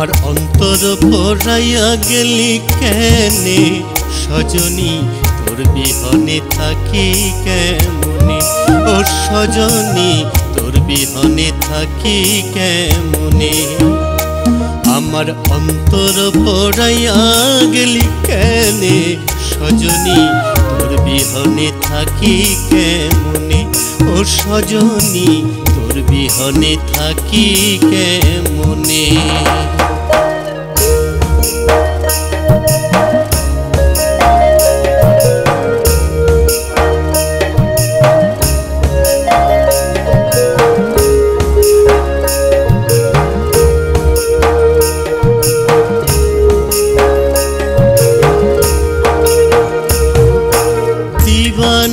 আমার অন্তর পোড়াইয়া গেলি কেনে সজনী, তোর বিহনে থাকি কেমনে, ও সজনী তোর বিহনে থাকি কেমনে। আমার অন্তর পোড়াইয়া গেলি কেনে সজনী, তোর বিহনে থাকি কেমনে, ও সজনী তোর বিহনে থাকি কেমনে।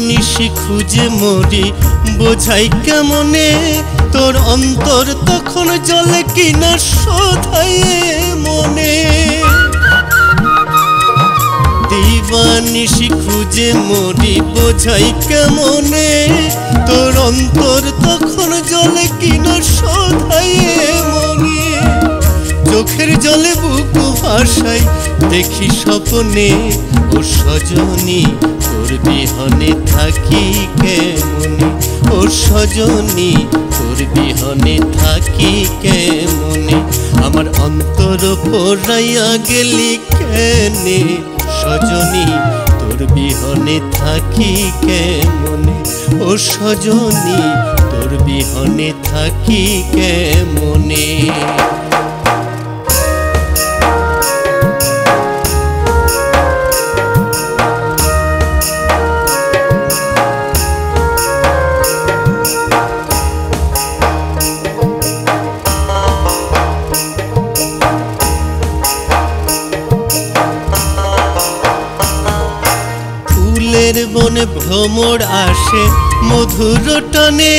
নিশি খুঁজে মরি বোঝাই কেমনে, তোর অন্তর তখন জলে কিনা শোধাই মনে। দিবানিশি খুঁজে মরি বোঝাই কেমনে, তোর অন্তর তখন জলে কিনা শোধাই মনে। চোখের জলে বুক ভাসাই দেখি স্বপ্নে, ও সজনী তোর বিহনে থাকি কেমনে, ও সজনী তোর বিহনে থাকি কেমনে। আমার অন্তর পোড়াইয়া গেলি কেনে সজনী, তোর বিহনে থাকি কেমনে, ও সজনী তোর বিহনে থাকি কেমনে। মনে ভ্রমর আসে মধুর টানে,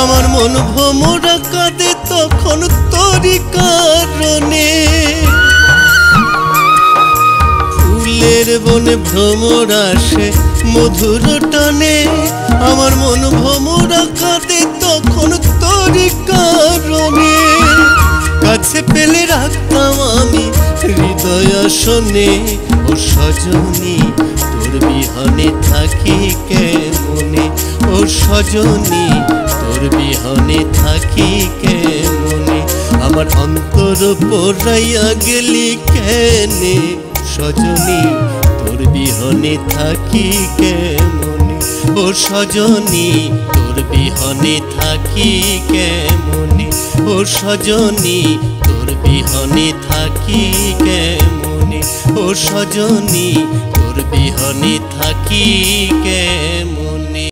আমার মন ভ্রমরা কাঁদে তখন তোরই কারণে। ফুলের বনে ভ্রমর আসে মধুর টানে, আমার মন ভ্রমরা কাঁদে তখন তোরই কারণে। কাছে পেলে রাখতাম আমি হৃদয় আসনে, ও সজনী তোর বিহনে থাকি কেমনে, ও সজনী তোর বিহনে থাকি কেমনে। আমার অন্তর পোড়াইয়া গেলি কেনে সজনী, তোর বিহনে থাকি কেমনে, ও সজনী তোর বিহনে থাকি কেমনে, ও সজনী তোর বিহনে থাকি কেমনে, ও সজনী তোর বিহনে থাকি কেমনে।